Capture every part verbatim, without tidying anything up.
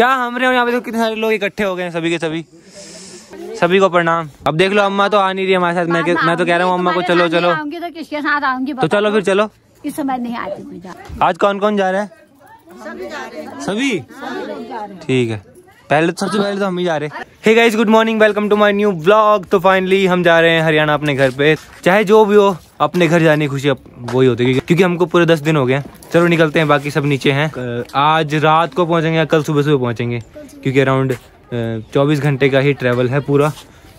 जहाँ हमने यहाँ पे तो कितने सारे लोग इकट्ठे हो गए हैं, सभी के सभी सभी को प्रणाम। अब देख लो अम्मा तो आ नहीं रही हमारे साथ, मैं मैं तो कह रहा हूँ अम्मा को चलो चलो, तो किसके साथ आऊंगी तो चलो फिर चलो, इस समय नहीं आती। आज कौन कौन जा रहा है? सभी ठीक है, पहले तो सबसे पहले तो हम ही जा रहे हैं। Hey guys, good morning, welcome to my new vlog. तो फाइनली हम जा रहे हैं हरियाणा अपने घर पे, चाहे जो भी हो अपने घर जाने की खुशी अब वही होती है, क्योंकि हमको पूरे दस दिन हो गए। चलो निकलते हैं, बाकी सब नीचे हैं। आज रात को पहुंचेंगे या कल सुबह सुबह पहुंचेंगे, क्योंकि अराउंड चौबीस घंटे का ही ट्रैवल है पूरा,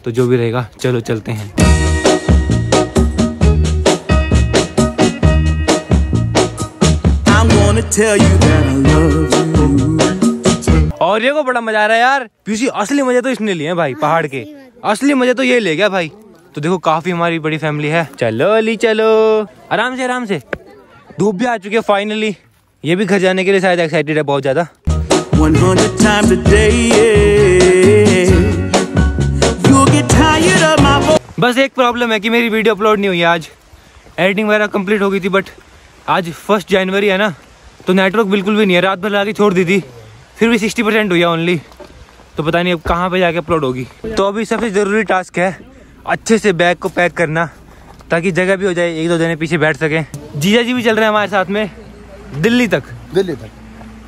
तो जो भी रहेगा चलो चलते हैं। ओरियो को बड़ा मजा आ रहा है यार, पीयूसी असली मजे तो इसने लिए हैं भाई, पहाड़ के असली मजे तो ये ले गया भाई। तो देखो काफी हमारी बड़ी फैमिली है। चलो ली चलो, आराम से आराम से। धूप भी आ चुकी है फाइनली, ये भी घर जाने के लिए शायद एक्साइटेड है बहुत ज्यादा। बस एक प्रॉब्लम है कि मेरी वीडियो अपलोड नहीं हुई आज, एडिटिंग वगैरह कंप्लीट हो गई थी, बट आज फर्स्ट जनवरी है ना, तो नेटवर्क बिल्कुल भी नहीं है। रात भर लगा के छोड़ दी थी, फिर भी सिक्सटी परसेंट हुई है ओनली, तो पता नहीं अब कहाँ पे जाके अपलोड होगी। तो अभी सबसे ज़रूरी टास्क है अच्छे से बैग को पैक करना, ताकि जगह भी हो जाए, एक दो जने पीछे बैठ सकें। जीजा जी भी चल रहे हैं हमारे साथ में दिल्ली तक, दिल्ली तक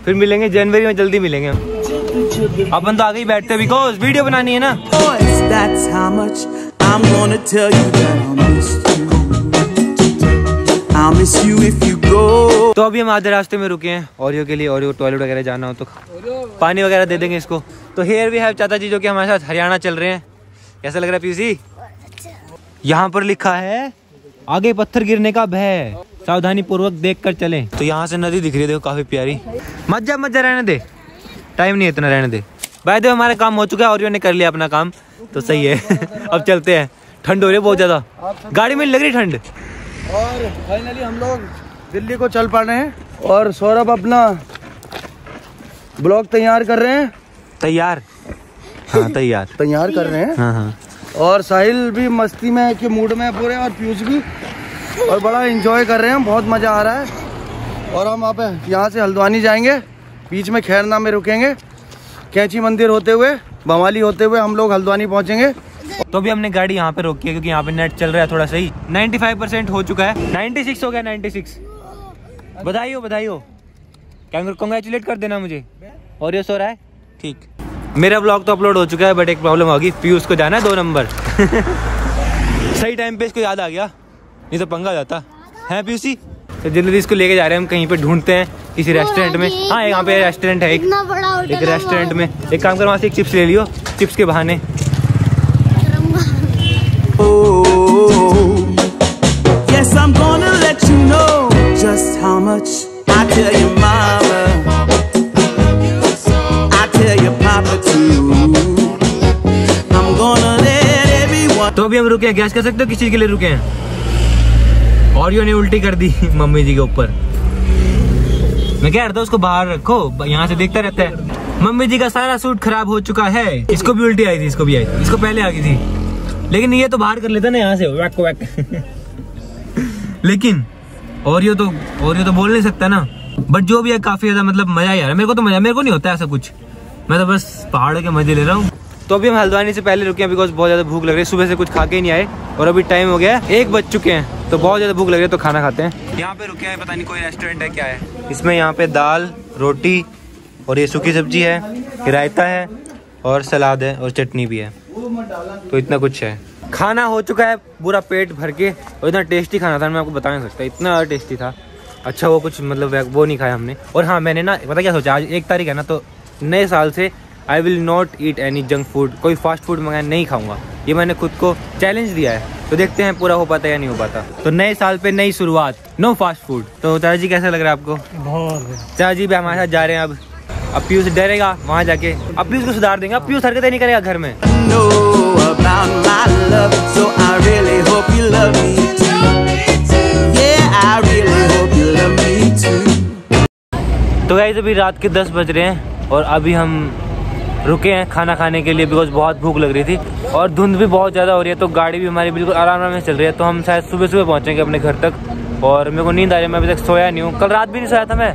फिर मिलेंगे जनवरी में, जल्दी मिलेंगे हम। अपन तो आगे ही बैठते हैं बिकॉज वीडियो बनानी है ना। तो अभी हम आधे रास्ते में रुके हैं ओरियो के लिए, ओरियो टॉयलेट वगैरह जाना हो तो पानी वगैरह दे देंगे इसको। तो हेयर भी है चाचा जी जो कि हमारे साथ हरियाणा चल रहे हैं। कैसा लग रहा है पीयूसी? यहाँ पर लिखा है आगे पत्थर गिरने का भय, सावधानी पूर्वक देख कर चलें। तो यहाँ से नदी दिख रही है, देखो काफी प्यारी। मजा मजा रहने दे, टाइम नहीं इतना, रहने दे भाई। देखो हमारा काम हो चुका है, ओरियो ने कर लिया अपना काम, तो सही है। अब चलते हैं, ठंड हो रही है बहुत ज्यादा, गाड़ी में लग रही ठंड। और फाइनली हम लोग दिल्ली को चल पड़ रहे हैं, और सौरभ अपना ब्लॉग तैयार कर रहे हैं। तैयार हाँ तैयार तैयार कर रहे हैं हाँ हाँ। और साहिल भी मस्ती में के मूड में पूरे, और पीयूष भी, और बड़ा एंजॉय कर रहे हैं, बहुत मज़ा आ रहा है। और हम आप यहाँ से हल्द्वानी जाएंगे, बीच में खैरना में रुकेंगे, कैंची मंदिर होते हुए, बमवाली होते हुए हम लोग हल्द्वानी पहुँचेंगे। तो भी हमने गाड़ी यहाँ पे रोकी है क्योंकि यहाँ पे नेट चल रहा है थोड़ा सही, पचानवे परसेंट हो चुका है, छियानवे हो गया, छियानवे। बधाई हो बधाई हो, कांग्रेचुलेट कर देना मुझे। और ये सो रहा है ठीक। मेरा ब्लॉग तो अपलोड हो चुका है, बट एक प्रॉब्लम होगी, पीयूष को जाना है दो नंबर। सही टाइम पे इसको याद आ गया, नहीं तो पंगा जाता है पीयूसी। तो जल्दी इसको लेके जा रहे हैं हम, कहीं पे ढूंढते हैं किसी रेस्टोरेंट में। हाँ यहाँ पे रेस्टोरेंट है, एक रेस्टोरेंट में एक काम कर, वहाँ से एक चिप्स ले लियो, चिप्स के बहाने। तो अभी हम रुके हैं, गैस कर सकते हो किस चीज के लिए रुके हैं? ओरियो ने उल्टी कर दी मम्मी जी के ऊपर। मैं कह रहा था उसको बाहर रखो, यहाँ से देखता रहता है। मम्मी जी का सारा सूट खराब हो चुका है, इसको भी उल्टी आई थी, इसको भी आई, इसको पहले आ गई थी, लेकिन ये तो बाहर कर लेता ना यहाँ से वैक वैक। लेकिन ओरियो तो ओरियो तो बोल नहीं सकता ना, बट जो भी है काफी ज्यादा मतलब मजा ही आ रहा है। मेरे को तो मजा, मेरे को नहीं होता ऐसा कुछ, मैं तो बस पहाड़ों के मजे ले रहा हूँ। तो अभी हम हल्द्वानी से पहले रुके हैं बिकॉज बहुत ज्यादा भूख लग रही है, सुबह से कुछ खा के ही नहीं आए, और अभी टाइम हो गया है एक बज चुके हैं, तो बहुत ज्यादा भूख लग रही है, तो खाना खाते हैं। यहाँ पे रुके हैं, पता नहीं कोई रेस्टोरेंट है क्या है इसमें। यहाँ पे दाल रोटी और ये सूखी सब्जी है, रायता है और सलाद है और चटनी भी है, तो इतना कुछ है। खाना हो चुका है पूरा पेट भर के, और इतना टेस्टी खाना था मैं आपको बता नहीं सकता, इतना टेस्टी था। अच्छा वो कुछ मतलब वो नहीं खाया हमने। और हाँ मैंने ना पता क्या सोचा, आज एक तारीख है ना, तो नए साल से I will not eat any junk food, कोई फास्ट फूड मंगाया नहीं खाऊंगा, ये मैंने खुद को चैलेंज दिया है, तो देखते हैं पूरा हो पाता है या नहीं हो पाता। तो नए साल पे नई शुरुआत, नो फास्ट फूड। तो चाचा जी कैसा लग रहा है आपको? बहुत। चाचा जी भी हमारे साथ जा रहे हैं अब। अब पीयूष डरेगा वहाँ जाके, अब पीयूष को सुधार देंगे, अब पीयूष हरकतें नहीं करेगा घर में। तो गाइस अभी रात के दस बज रहे हैं, और अभी हम रुके हैं खाना खाने के लिए बिकॉज बहुत भूख लग रही थी, और धुंध भी बहुत ज़्यादा हो रही है, तो गाड़ी भी हमारी बिल्कुल आराम आराम से चल रही है। तो हम शायद सुबह सुबह पहुँचेंगे अपने घर तक, और मेरे को नींद आ रही है, मैं अभी तक सोया नहीं हूँ, कल रात भी नहीं सोया था मैं,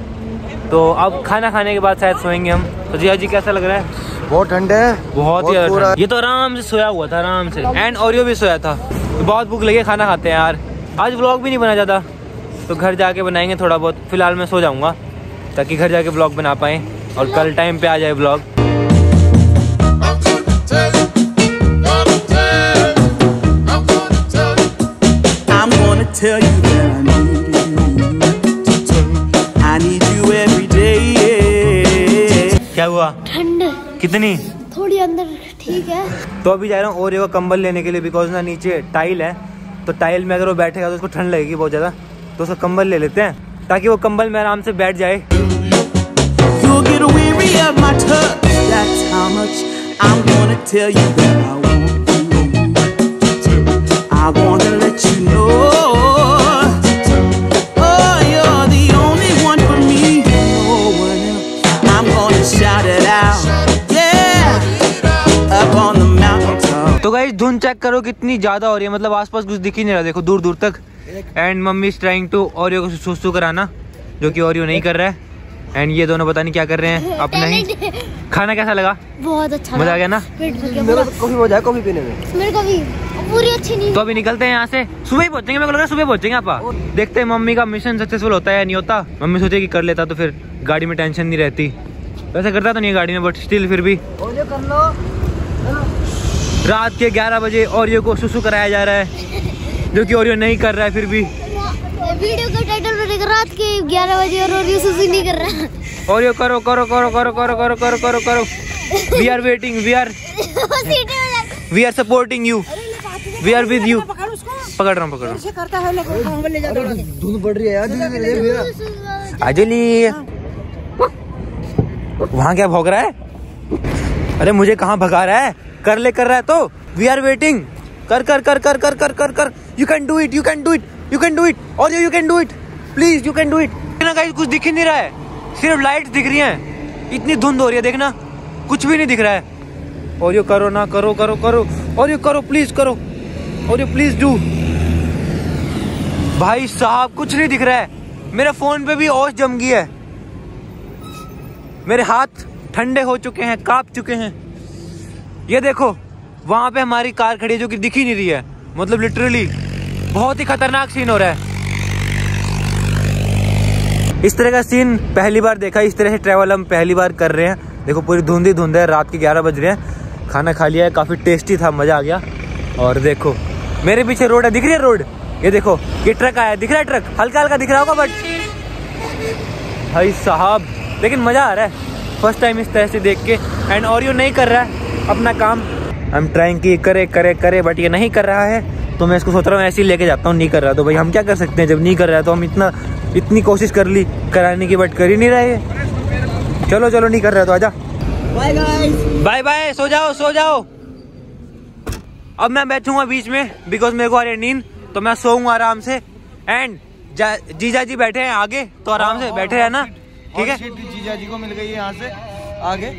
तो अब खाना खाने के बाद शायद सोएंगे हम। तो जिया जी कैसा लग रहा है? बहुत ठंड है, बहुत ही ज्यादा। ये तो आराम से सोया हुआ था, आराम से, एंड ओरियो भी सोया था। तो बहुत भूख लगी, खाना खाते हैं यार। आज व्लॉग भी नहीं बना ज़्यादा, तो घर जाके बनाएंगे थोड़ा बहुत। फिलहाल मैं सो जाऊँगा ताकि घर जाके व्लॉग बना पाएँ और कल टाइम पे आ जाए व्लॉग। क्या हुआ? ठंड कितनी? थोड़ी अंदर, ठीक है। तो अभी जा रहा हूँ ओरियो का कंबल लेने के लिए, बिकॉज ना नीचे टाइल है, तो टाइल में अगर वो बैठेगा तो उसको ठंड लगेगी बहुत ज़्यादा। तो उसका कंबल ले लेते हैं ताकि वो कंबल में आराम से बैठ जाए। तो गाइस धुंध चेक करो कितनी ज्यादा हो रही है, मतलब आसपास कुछ दिख ही नहीं रहा, देखो दूर दूर तक। And mummy is trying to Oreo को सुसु कराना, जो कि ओरियो नहीं कर रहा है। एंड ये दोनों पता नहीं क्या कर रहे हैं अपना ही। खाना कैसा लगा? बहुत अच्छा, मजा आ गया ना? कॉफी पीने में मेरे को भी पूरी अच्छी नहीं। तो अभी निकलते हैं यहाँ से, सुबह ही पहुंचेंगे, मेरे को लगा सुबह पहुंचेंगे आपा। देखते हैं मम्मी का मिशन सक्सेसफुल होता है या नहीं होता। मम्मी सोचे कि कर लेता तो फिर गाड़ी में टेंशन नहीं रहती, वैसे करता तो नहीं गाड़ी में, बट स्टिल फिर भी। रात के ग्यारह बजे ओरियो को सुसु कराया जा रहा है, जो कि ओरियो नहीं कर रहा है फिर भी। वीडियो का टाइटल में देख, रात के ग्यारह बजे और ओरियो सुसु नहीं कर रहा। ओरियो करो करो करो करो करो करो करो करो करो। We are waiting, we are we are supporting you, we are with you. पकड़ रहा हूँ, पकड़ रहा हूँ। अजली वहाँ क्या भौंक रहा है? अरे मुझे कहाँ भगा रहा है? कर ले, कर रहा है तो वी आर वेटिंग। कर कर कर कर कर कर कर कर। You can do it, you can do it, you can do it, और you can do it, please you can do it. ना गाइस कुछ दिख ही नहीं रहा है, सिर्फ लाइट्स दिख रही हैं। इतनी धुंध हो रही है, देखना कुछ भी नहीं दिख रहा है। और यू करो ना, करो करो करो, और यू करो प्लीज, करो और यू प्लीज डू। भाई साहब कुछ नहीं दिख रहा है, मेरे फोन पे भी ओस जम गई है, मेरे हाथ ठंडे हो चुके हैं, कांप चुके हैं। ये देखो वहाँ पे हमारी कार खड़ी है जो कि दिख ही नहीं रही है, मतलब लिटरली बहुत ही खतरनाक सीन हो रहा है। इस तरह का सीन पहली बार देखा, इस तरह से ट्रैवल हम पहली बार कर रहे हैं। देखो पूरी धुंध ही धुंध है, रात के ग्यारह बज रहे हैं। खाना खा लिया है, काफ़ी टेस्टी था, मज़ा आ गया। और देखो मेरे पीछे रोड है, दिख रही है रोड? ये देखो ये ट्रक आया, दिख रहा है ट्रक, हल्का हल्का दिख रहा होगा बट भाई साहब, लेकिन मज़ा आ रहा है फर्स्ट टाइम इस तरह से देख के। एंड ओरियो नहीं कर रहा है अपना काम। आई एम ट्राइंग कि करे करे करे बट ये नहीं कर रहा है, तो मैं इसको सोच रहा हूँ ऐसे ही लेके जाता हूँ। नहीं कर रहा तो भाई हम क्या कर सकते हैं, जब नहीं कर रहा है तो हम इतना इतनी कोशिश कर ली कराने की बट कर ही नहीं रहे। चलो चलो, नहीं कर रहा तो आजा, बाय बाय बाय, सो जाओ सो जाओ। अब मैं बैठूंगा बीच में बिकॉज मेरे को आ रही नींद, तो मैं सोऊंगा आराम से। एंड जीजा जी बैठे हैं आगे, तो आराम से बैठे रहना, ठीक है? जीजा जी को मिल गई है यहाँ से आगे,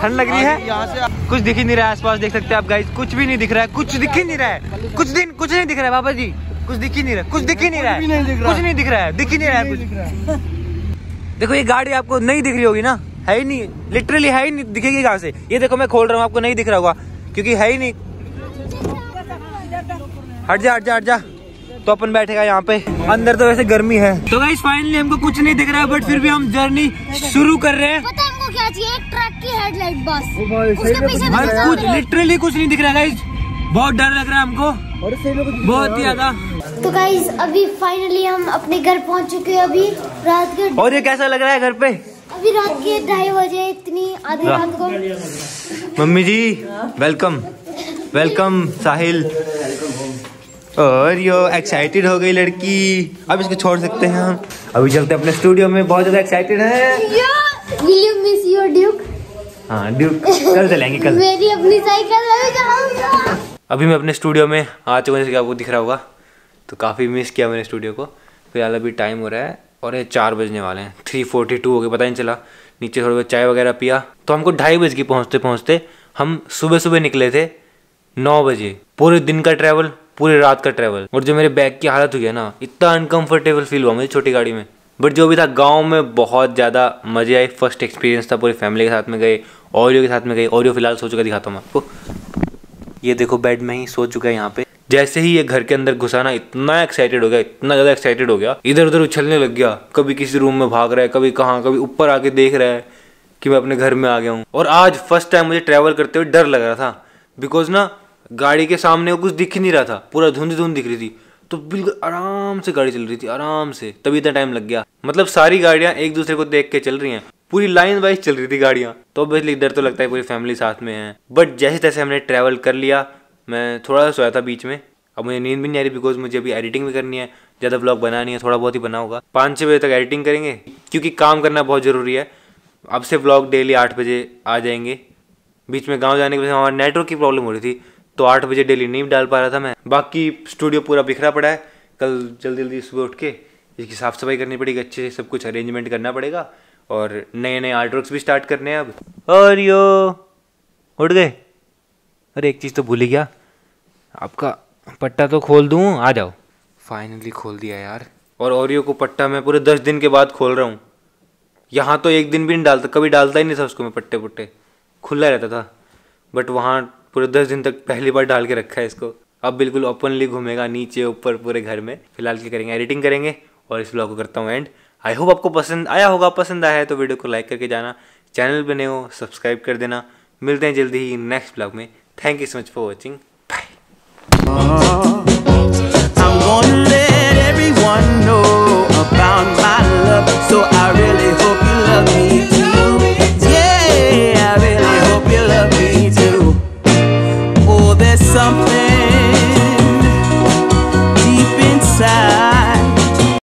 ठंड लग रही है। यहाँ से कुछ दिख ही नहीं रहा है आसपास, देख सकते हैं आप गाइस, कुछ भी नहीं दिख रहा है, कुछ दिख ही नहीं रहा है, कुछ दिन कुछ नहीं दिख रहा है। बाबा जी कुछ दिख ही नहीं रहा, कुछ दिख ही नहीं रहा है, कुछ नहीं दिख रहा है, दिख ही नहीं रहा है कुछ। देखो ये गाड़ी आपको नहीं दिख रही होगी ना, है ही नहीं, लिटरली है ही नहीं, दिखेगी कहाँ से? ये देखो मैं खोल रहा हूँ, आपको नहीं दिख रहा होगा क्योंकि है ही नहीं। हट जा हट जा हट जा। तो अपन बैठेगा यहाँ पे अंदर, तो वैसे गर्मी है। तो गाइस फाइनली हमको कुछ नहीं दिख रहा है बट फिर भी हम जर्नी शुरू कर रहे हैं। क्या चाहिए? एक ट्रक की हेडलाइट बस, उसके पीछे कुछ लिटरली कुछ नहीं दिख रहा है। बहुत डर लग रहा है हमको, और बहुत ज्यादा। तो गाइस अभी फाइनली हम अपने घर पहुंच चुके हैं, अभी रात के। और ये कैसा लग रहा है घर पे? अभी रात के ढाई बजे, इतनी आधी रात को। Mummy ji welcome welcome Sahil. और यो एक्साइटेड हो गई लड़की, अब इसको छोड़ सकते हैं हम। अभी चलते अपने स्टूडियो में, बहुत ज्यादा एक्साइटेड है। Will you miss your Duke? हाँ Duke, कल चलेंगे कल। मेरी अपनी साइकिल ले जाऊँगा। अभी मैं अपने स्टूडियो में आ चुका हूँ, जैसे आपको दिख रहा होगा। तो काफ़ी मिस किया मैंने स्टूडियो को। फिलहाल अभी टाइम हो रहा है और ये चार बजने वाले हैं, थ्री फोर्टी टू हो गए, पता नहीं चला। नीचे थोड़ी बहुत चाय वगैरह पिया, तो हमको ढाई बज गई पहुँचते पहुँचते। हम सुबह सुबह निकले थे नौ बजे, पूरे दिन का ट्रैवल, पूरी रात का ट्रैवल। और जो मेरे बैग की हालत हुई है ना, इतना अनकम्फर्टेबल फील हुआ मुझे छोटी गाड़ी में। बट जो भी था गांव में बहुत ज़्यादा मज़े आए। फर्स्ट एक्सपीरियंस था, पूरी फैमिली के साथ में गए, ओरियो के साथ में गए। ओरियो फिलहाल सो चुका, दिखाता हूँ मैं आपको। ये देखो बेड में ही सो चुका है। यहाँ पे जैसे ही ये घर के अंदर घुसा ना, इतना एक्साइटेड हो गया, इतना ज़्यादा एक्साइटेड हो गया, इधर उधर उछलने लग गया। कभी किसी रूम में भाग रहा है, कभी कहाँ, कभी ऊपर आके देख रहा है कि मैं अपने घर में आ गया हूँ। और आज फर्स्ट टाइम मुझे ट्रैवल करते हुए डर लग रहा था, बिकॉज ना गाड़ी के सामने कुछ दिख ही नहीं रहा था, पूरा धुंध धुंध दिख रही थी। तो बिल्कुल आराम से गाड़ी चल रही थी, आराम से, तभी इतना टाइम लग गया। मतलब सारी गाड़ियाँ एक दूसरे को देख के चल रही हैं, पूरी लाइन वाइज चल रही थी गाड़ियाँ। तो बेसिकली डर तो लगता है, पूरी फैमिली साथ में है। बट जैसे तैसे हमने ट्रैवल कर लिया। मैं थोड़ा सा सोया था बीच में, अब मुझे नींद भी नहीं आ रही बिकॉज मुझे अभी एडिटिंग भी करनी है, ज़्यादा ब्लॉग बनानी है, थोड़ा बहुत ही बना होगा। पाँच छः बजे तक एडिटिंग करेंगे क्योंकि काम करना बहुत ज़रूरी है। अब से ब्लॉग डेली आठ बजे आ जाएंगे। बीच में गाँव जाने के बाद हमारे नेटवर्क की प्रॉब्लम हो रही थी, तो आठ बजे डेली नहीं डाल पा रहा था मैं। बाकी स्टूडियो पूरा बिखरा पड़ा है। कल जल्दी जल्दी सुबह उठ के इसकी साफ़ सफाई करनी पड़ेगी, अच्छे से सब कुछ अरेंजमेंट करना पड़ेगा, और नए नए आर्ट वर्क्स भी स्टार्ट करने हैं अब। और यो उठ गए, अरे एक चीज़ तो भूल ही गया, आपका पट्टा तो खोल दूँ, आ जाओ। फाइनली खोल दिया यार। और ओरियो को पट्टा मैं पूरे दस दिन के बाद खोल रहा हूँ। यहाँ तो एक दिन भी नहीं डालता, कभी डालता ही नहीं था उसको मैं, पट्टे पुट्टे खुला रहता था। बट वहाँ पूरे दस दिन तक पहली बार डाल के रखा है इसको। अब बिल्कुल ओपनली घूमेगा नीचे ऊपर पूरे घर में। फिलहाल क्या करेंगे, एडिटिंग करेंगे और इस ब्लॉग को करता हूँ एंड। आई होप आपको पसंद आया होगा। पसंद आया है तो वीडियो को लाइक करके जाना, चैनल पे नए हो सब्सक्राइब कर देना। मिलते हैं जल्दी ही नेक्स्ट ब्लॉग में। Thank you so much for watching, bye.